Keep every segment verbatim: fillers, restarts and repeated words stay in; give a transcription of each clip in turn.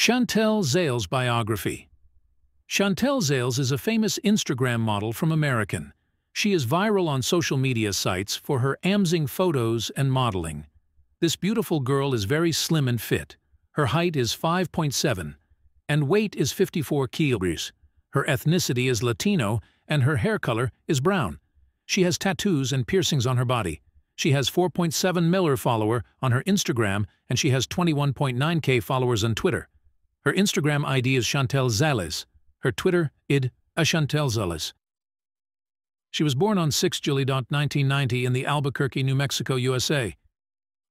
Chantel Zales biography. Chantel Zales is a famous Instagram model from American. She is viral on social media sites for her amazing photos and modeling. This beautiful girl is very slim and fit. Her height is five foot seven, and weight is fifty-four kilograms. Her ethnicity is Latino, and her hair color is brown. She has tattoos and piercings on her body. She has four point seven million followers on her Instagram, and she has twenty-one point nine K followers on Twitter. Her Instagram I D is Chantel Zales. Her Twitter I D, a Chantel Zales. She was born on the sixth of July nineteen ninety in the Albuquerque, New Mexico, U S A.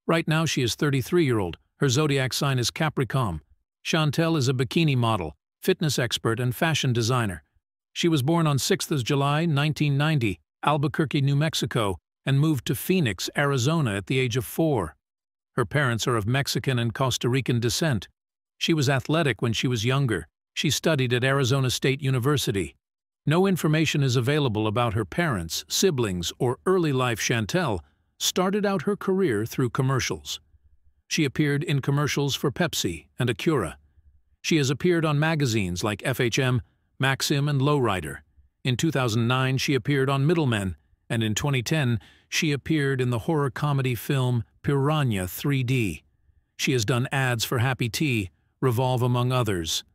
Right now she is thirty-three years old. Her zodiac sign is Capricorn. Chantel is a bikini model, fitness expert, and fashion designer. She was born on the sixth of July nineteen ninety, Albuquerque, New Mexico, and moved to Phoenix, Arizona at the age of four. Her parents are of Mexican and Costa Rican descent. She was athletic when she was younger. She studied at Arizona State University. No information is available about her parents, siblings, or early life. Chantel started out her career through commercials. She appeared in commercials for Pepsi and Acura. She has appeared on magazines like F H M, Maxim, and Lowrider. In two thousand nine, she appeared on Middlemen, and in twenty ten, she appeared in the horror comedy film Piranha three D. She has done ads for Happy Tea, Revolve, among others.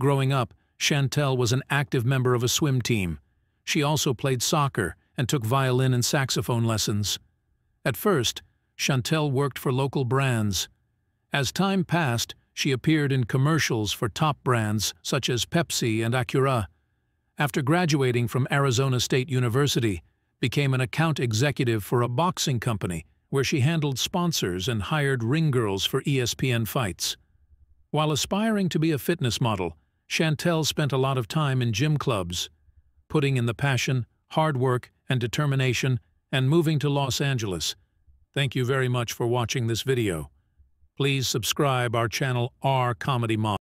Growing up, Chantel was an active member of a swim team. She also played soccer and took violin and saxophone lessons. At first, Chantel worked for local brands. As time passed, she appeared in commercials for top brands such as Pepsi and Acura. After graduating from Arizona State University, became an account executive for a boxing company where she handled sponsors and hired ring girls for E S P N fights. While aspiring to be a fitness model, Chantel spent a lot of time in gym clubs, putting in the passion, hard work, and determination, and moving to Los Angeles. Thank you very much for watching this video. Please subscribe our channel R Comedy Model.